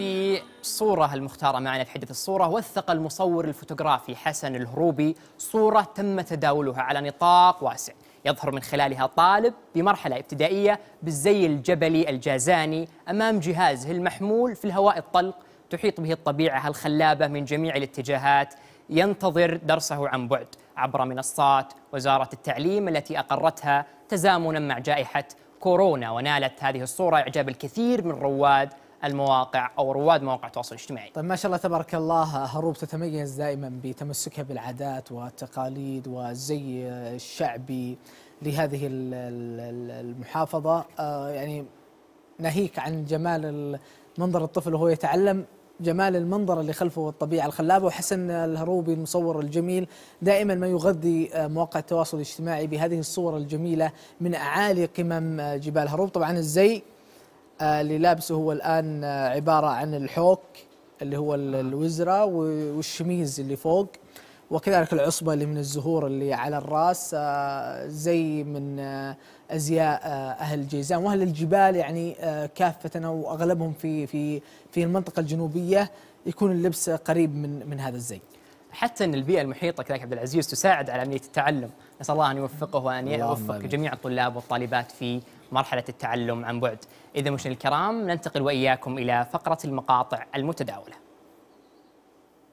في صورة المختارة معنا في حدث الصورة، وثق المصور الفوتوغرافي حسن الهروبي صورة تم تداولها على نطاق واسع يظهر من خلالها طالب بمرحلة ابتدائية بالزي الجبلي الجازاني أمام جهازه المحمول في الهواء الطلق تحيط به الطبيعة الخلابة من جميع الاتجاهات، ينتظر درسه عن بعد عبر منصات وزارة التعليم التي أقرتها تزامنا مع جائحة كورونا. ونالت هذه الصورة إعجاب الكثير من رواد مواقع التواصل الاجتماعي. طيب ما شاء الله تبارك الله، هاروب تتميز دائما بتمسكها بالعادات والتقاليد والزي الشعبي لهذه المحافظة، يعني ناهيك عن جمال منظر الطفل وهو يتعلم، جمال المنظر اللي خلفه والطبيعة الخلابة. وحسن الهروبي المصور الجميل دائما ما يغذي مواقع التواصل الاجتماعي بهذه الصور الجميلة من أعالي قمم جبال هاروب. طبعا الزي اللي لابسه هو الآن عبارة عن الحوك اللي هو الوزرة والشميز اللي فوق، وكذلك العصبة اللي من الزهور اللي على الرأس، زي من أزياء أهل جيزان وأهل الجبال، يعني كافة أو أغلبهم في المنطقة الجنوبية يكون اللبس قريب من هذا الزي. حتى أن البيئة المحيطة كذلك عبد العزيز تساعد على عملية التعلم، نسأل الله أن يوفقه وأن يوفق جميع الطلاب والطالبات في مرحلة التعلم عن بعد. إذا مشاهدينا الكرام، ننتقل وإياكم إلى فقرة المقاطع المتداولة.